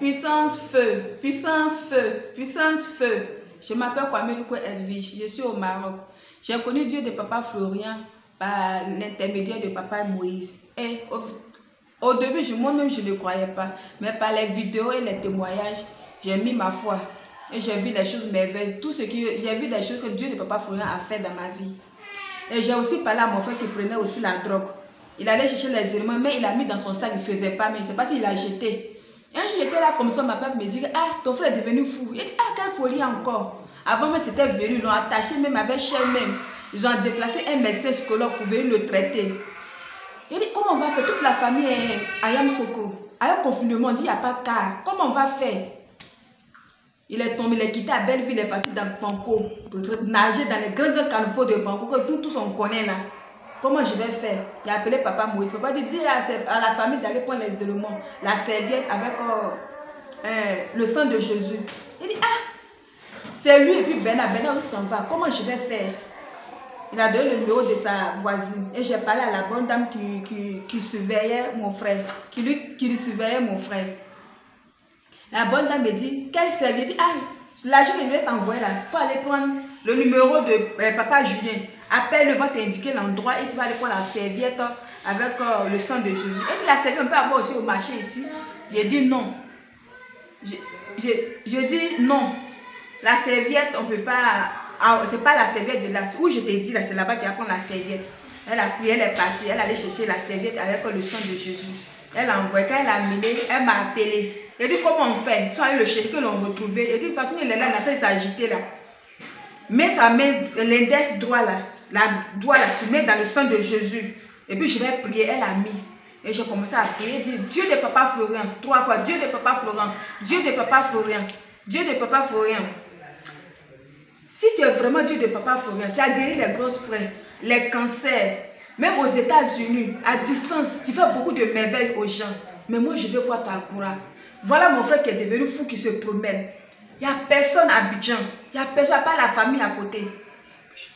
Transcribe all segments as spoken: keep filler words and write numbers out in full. puissance feu, puissance feu, puissance feu. Je m'appelle Kwame Niko Elvige, je suis au Maroc. J'ai connu Dieu de Papa Florian par l'intermédiaire de Papa Moïse. Et au, au début, moi-même, je ne croyais pas. Mais par les vidéos et les témoignages, j'ai mis ma foi. Et j'ai vu des choses merveilleuses. Tout ce qui, j'ai vu des choses que Dieu de Papa Florian a fait dans ma vie. Et j'ai aussi parlé à mon frère qui prenait aussi la drogue. Il allait chercher les éléments, mais il a mis dans son sac, il ne faisait pas, mais je ne sais pas s'il l'a jeté. Et un jour, j'étais là comme ça, ma père me dit, ah, ton frère est devenu fou. Il dit, ah, quelle folie encore. Avant, mais c'était venu, ils l'ont attaché, même avec chien même. Ils ont déplacé un médecin psychologue pour venir le traiter. Il dit, comment on va faire? Toute la famille est à Yamoussoukro. À un confinement, on dit, il n'y a pas de cas. Comment on va faire? Il est tombé, il est quitté à Belleville, il est parti dans Panko, pour nager dans les grands caniveaux de Panko, que tout, tout on connaît là. Comment je vais faire? J'ai appelé Papa Moïse. Papa dit, dis à la famille d'aller prendre les éléments, la serviette avec euh, euh, le sang de Jésus. Il dit, ah, c'est lui et puis Bernard, Bernard il s'en va. Comment je vais faire? Il a donné le numéro de sa voisine. Et j'ai parlé à la bonne dame qui, qui, qui surveillait mon frère, qui lui, qui lui surveillait mon frère. La bonne dame me dit, quelle serviette? Il dit, ah, l'argent que je vais t'envoyer là, il faut aller prendre le numéro de euh, Papa Julien. Appelle le vent t'indiquer l'endroit et tu vas aller prendre la serviette avec euh, le sang de Jésus. Et la serviette, on peut avoir aussi au marché ici. J'ai dit non. Je, je, je dis non. La serviette, on ne peut pas. Ah, c'est pas la serviette de là. Où je t'ai dit, là, c'est là-bas, tu vas prendre la serviette. Elle a prié, elle est partie. Elle allait chercher la serviette avec euh, le sang de Jésus. Elle a envoyé. Quand elle a mené, elle m'a appelé. Elle dit comment on fait? Soit le chèque que l'on retrouvait. Elle dit de toute façon, il est là, il a été agité là. Mets sa main, l'index droit là, la doigt là, tu mets dans le sang de Jésus. Et puis je vais prier, elle a mis. Et j'ai commencé à prier, dire Dieu de Papa Florian, trois fois, Dieu de Papa Florian, Dieu de Papa Florian, Dieu de Papa Florian. Si tu es vraiment Dieu de Papa Florian, tu as guéri les grosses plaies, les cancers, même aux États-Unis, à distance, tu fais beaucoup de merveilles aux gens. Mais moi je veux voir ta courage. Voilà mon frère qui est devenu fou, qui se promène. Il n'y a personne à Abidjan, il n'y a personne, pas la famille à côté.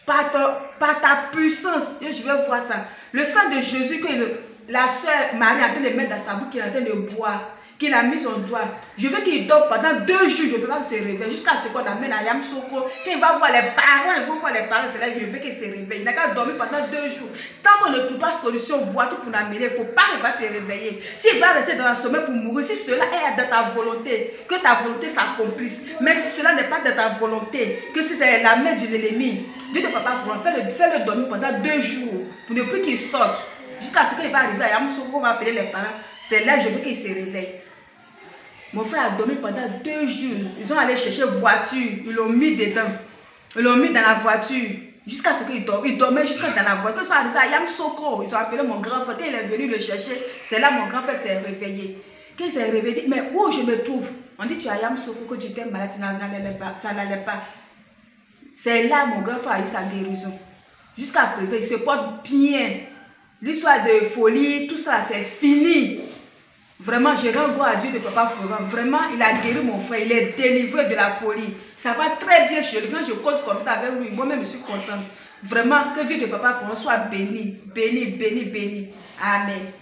Par ta, par ta puissance, je vais voir ça. Le sang de Jésus que le, la soeur Marie a mis le mettre dans sa bouche, qu'il a en train de boire, qu'il a mis son doigt. Je veux qu'il dorme pendant deux jours, je ne peux pas se réveiller jusqu'à ce qu'on amène à Yamoussoukro. Quand il va voir les parents, il va voir les parents, c'est là que je veux qu'il se réveille. Il n'a qu'à dormir pendant deux jours. Tant qu'on ne trouve pas solution, voir tout pour l'amener, il ne faut pas qu'il va se réveiller. S'il va rester dans la sommeil pour mourir, si cela est dans ta volonté, que ta volonté s'accomplisse. Mais si cela n'est pas dans ta volonté, que si c'est la main de l'ennemi, Dieu de Papa François, fais-le fais le dormir pendant deux jours pour ne plus qu'il sorte. Jusqu'à ce qu'il va arriver à Yamoussoukro, on va appeler les parents. C'est là que je veux qu'il se réveille. Mon frère a dormi pendant deux jours. Ils ont allé chercher voiture. Ils l'ont mis dedans. Ils l'ont mis dans la voiture. Jusqu'à ce qu'il dorme. Il dormait jusqu'à dans la voiture. Quand ils sont arrivés à Yamoussoukro, ils ont appelé mon grand frère. Quand il est venu le chercher, c'est là mon grand frère s'est réveillé. Quand il s'est réveillé, il dit, mais où je me trouve? On dit, tu es à Yamoussoukro, que tu étais malade, tu n'allais pas. C'est là mon grand frère a eu sa guérison. Jusqu'à présent, il se porte bien. L'histoire de folie, tout ça, c'est fini. Vraiment, je rends gloire à Dieu de Papa Florian. Vraiment, il a guéri mon frère. Il est délivré de la folie. Ça va très bien chez lui. Quand je cause comme ça avec lui, moi-même, je suis contente. Vraiment, que Dieu de Papa Florian soit béni. Béni, béni, béni. Amen.